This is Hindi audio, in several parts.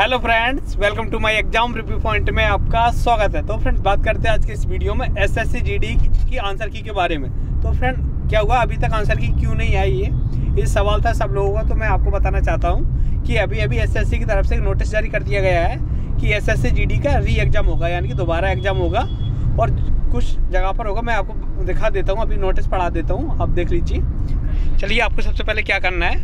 Hello friends, welcome to my exam review point में आपका स्वागत है। तो फ्रेंड्स, बात करते हैं आज के इस वीडियो में एसएससी जीडी की आंसर की के बारे में। तो फ्रेंड, क्या हुआ अभी तक आंसर की क्यों नहीं आई ये सवाल था सब लोगों का। तो मैं आपको बताना चाहता हूं कि अभी एसएससी की तरफ से नोटिस जारी कर दिया गया है कि एसएससी जीडी का री एग्ज़ाम होगा, यानी कि दोबारा एग्ज़ाम होगा और कुछ जगह पर होगा। मैं आपको दिखा देता हूँ, अभी नोटिस पढ़ा देता हूँ, आप देख लीजिए। चलिए, आपको सबसे पहले क्या करना है,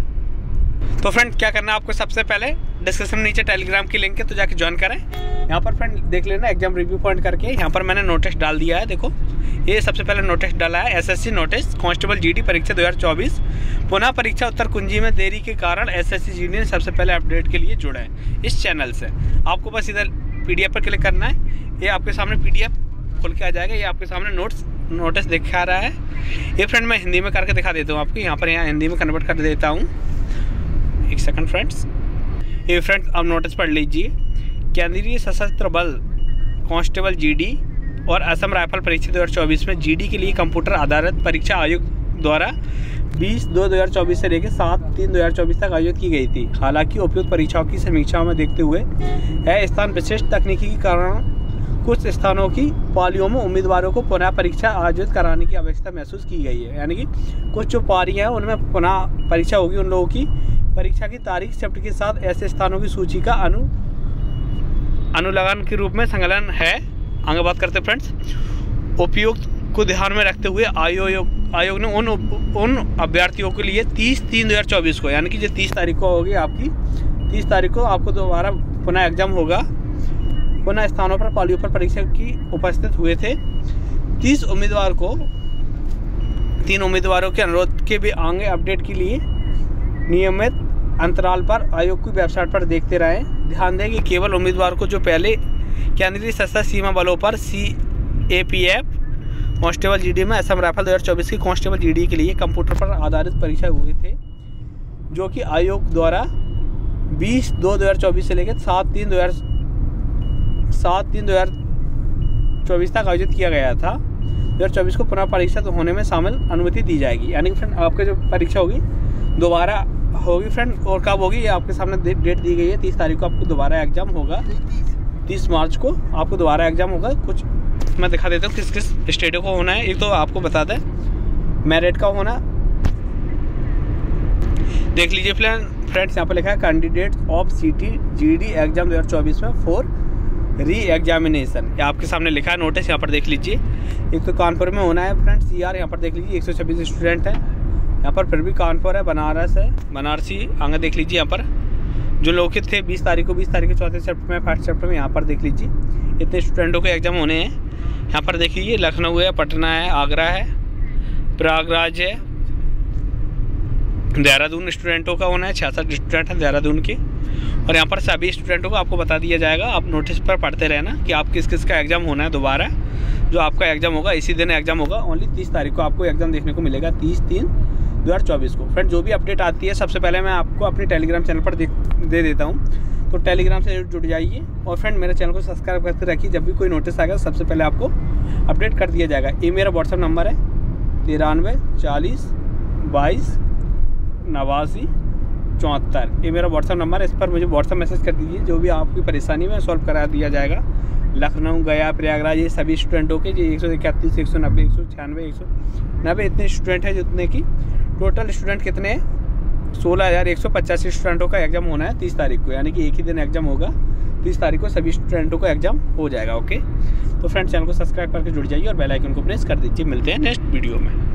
तो फ्रेंड क्या करना है आपको, सबसे पहले डिस्क्रिप्शन में नीचे टेलीग्राम की लिंक है, तो जाके ज्वाइन करें। यहाँ पर फ्रेंड देख लेना, एग्जाम रिव्यू पॉइंट करके यहाँ पर मैंने नोटिस डाल दिया है। देखो, ये सबसे पहले नोटिस डाला है, एसएससी नोटिस कांस्टेबल जीडी परीक्षा 2024 पुनः परीक्षा उत्तर कुंजी में देरी के कारण एसएससी जीडी ने सबसे पहले अपडेट के लिए जुड़ा है इस चैनल से। आपको बस इधर PDF पर क्लिक करना है, ये आपके सामने PDF खुल के आ जाएगा। ये आपके सामने नोटिस दिखा रहा है। ये फ्रेंड मैं हिंदी में करके दिखा देता हूँ आपको, यहाँ पर हिंदी में कन्वर्ट कर देता हूँ। एक सेकंड फ्रेंड्स, ये फ्रेंड्स आप नोटिस पढ़ लीजिए। केंद्रीय सशस्त्र बल कांस्टेबल जीडी और असम राइफल परीक्षा 2024 में जीडी के लिए कंप्यूटर आधारित परीक्षा आयोग द्वारा 20/2/2024 से लेकर 7/3/2024 तक आयोजित की गई थी। हालांकि उपयुक्त परीक्षाओं की समीक्षाओं में देखते हुए यह स्थान विशेष तकनीकी के कारण कुछ स्थानों की पालियों में उम्मीदवारों को पुनः परीक्षा आयोजित कराने की आवश्यकता महसूस की गई है, यानी कि कुछ जो पारियाँ हैं उनमें पुनः परीक्षा होगी। उन लोगों की परीक्षा की तारीख शिफ्ट के साथ ऐसे स्थानों की सूची का अनुलगन के रूप में संकलन है। आगे बात करते हैं फ्रेंड्स, उपयुक्त को ध्यान में रखते हुए आयोग ने उन अभ्यर्थियों के लिए 30/3/2024 को, यानी कि जो 30 तारीख को होगी आपकी, 30 तारीख को आपको दोबारा पुनः एग्जाम होगा, पुनः स्थानों पर पालियों पर परीक्षा की उपस्थित हुए थे 30 उम्मीदवार को 3 उम्मीदवारों के अनुरोध के भी आगे अपडेट के लिए नियमित अंतराल पर आयोग की वेबसाइट पर देखते रहें। ध्यान दें कि केवल उम्मीदवार को जो पहले केंद्रीय सशस्त्र सीमा बलों पर CAPF कांस्टेबल जीडी में असम राइफल 2024 की कांस्टेबल जीडी के लिए कंप्यूटर पर आधारित परीक्षा हुए थे, जो कि आयोग द्वारा 20/2/2024 से लेकर 7/3/2024 तक आयोजित किया गया था, 2024 को पुनः परीक्षा होने में शामिल अनुमति दी जाएगी। यानी कि फ्रेंड, आपकी जो परीक्षा होगी दोबारा होगी फ्रेंड, और कब होगी ये आपके सामने डेट दी गई है। 30 तारीख को आपको दोबारा एग्जाम होगा, 30 मार्च को आपको दोबारा एग्जाम होगा। कुछ मैं दिखा देता हूँ किस किस स्टेटों को होना है। एक तो आपको बता दें मेरिट का होना, देख लीजिए फ्रेंड्स, यहाँ पर लिखा है candidate of CT GD exam 2024 में फॉर री एग्जामिनेशन, आपके सामने लिखा है नोटिस, यहाँ पर देख लीजिए। एक तो कानपुर में होना है फ्रेंड्स, CR यहाँ पर देख लीजिए 126 स्टूडेंट हैं यहाँ पर, फिर भी कानपुर है, बनारस है, बनारसी। आगे देख लीजिए यहाँ पर जो लोग थे 20 तारीख को 4थे चैप्टर में, 5 चैप्टर में, यहाँ पर देख लीजिए इतने स्टूडेंटों के एग्ज़ाम होने हैं। यहाँ पर देख लीजिए लखनऊ है, पटना है, आगरा है, प्रयागराज है, देहरादून स्टूडेंटों का होना है, 66 स्टूडेंट हैं देहरादून के। और यहाँ पर सभी स्टूडेंटों को आपको बता दिया जाएगा, आप नोटिस पर पढ़ते रहना कि आप किस किस का एग्ज़ाम होना है दोबारा। जो आपका एग्ज़ाम होगा इसी दिन एग्ज़ाम होगा, ओनली 30 तारीख को आपको एग्ज़ाम देखने को मिलेगा, 30/3/2024 को। फ्रेंड, जो भी अपडेट आती है सबसे पहले मैं आपको अपने टेलीग्राम चैनल पर दे देता हूँ, तो टेलीग्राम से जुड़ जाइए। और फ्रेंड, मेरे चैनल को सब्सक्राइब करके रखिए, जब भी कोई नोटिस आएगा सबसे पहले आपको अपडेट कर दिया जाएगा। ये मेरा व्हाट्सअप नंबर है 9340228974, ये मेरा व्हाट्सअप नंबर है, इस पर मुझे व्हाट्सअप मैसेज कर दीजिए। जो भी आपकी परेशानी में सॉल्व करा दिया जाएगा। लखनऊ, गया, प्रयागराज, ये सभी स्टूडेंटों के, ये 131, 190, 196, 190 इतने स्टूडेंट हैं, जितने की टोटल स्टूडेंट कितने हैं 16,185 स्टूडेंटों का एग्ज़ाम होना है 30 तारीख को, यानी कि एक ही दिन एग्जाम होगा। 30 तारीख को सभी स्टूडेंटों का एग्जाम हो जाएगा। ओके, तो फ्रेंड्स, चैनल को सब्सक्राइब करके जुड़ जाइए और बेल आइकन को प्रेस कर दीजिए। मिलते हैं नेक्स्ट वीडियो में।